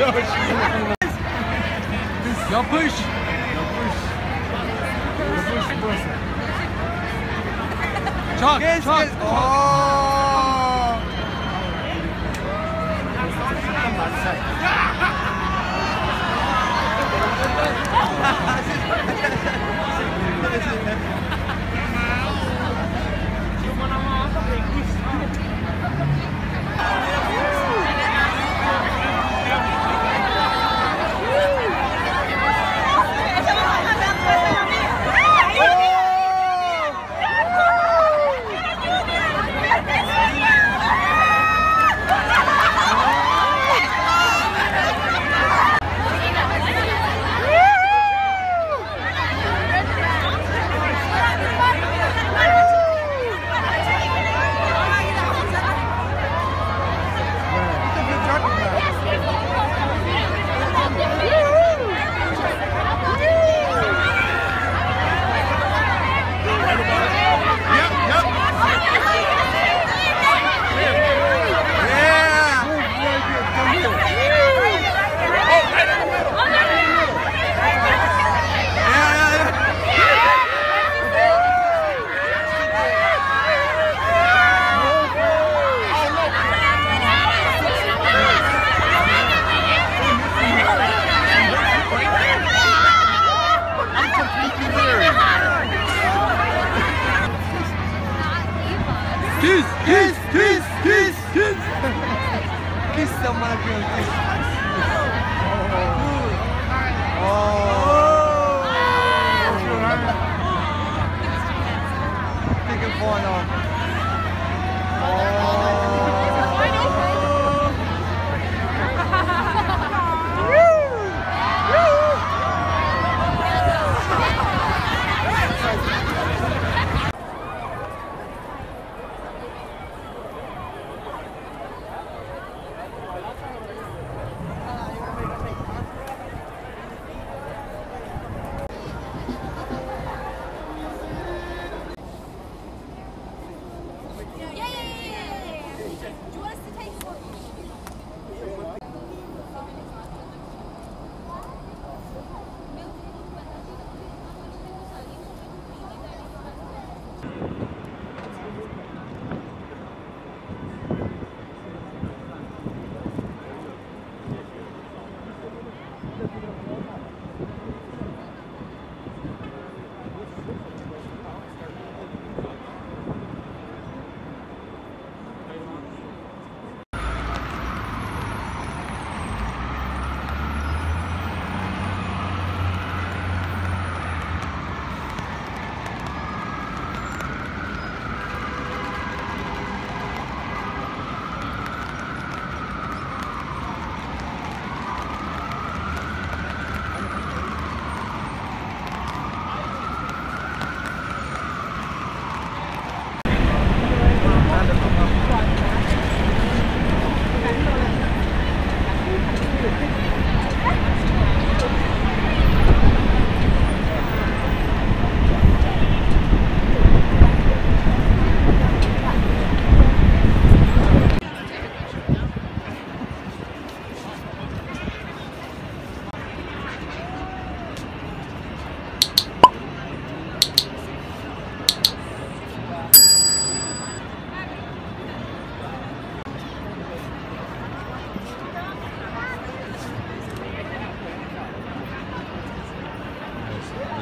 Yapış. Yapış burası. Çak, kes, çak. Kes. Kiss, kiss, kiss, kiss, kiss. Kiss someone, kiss. Oh. Oh. Take a phone on.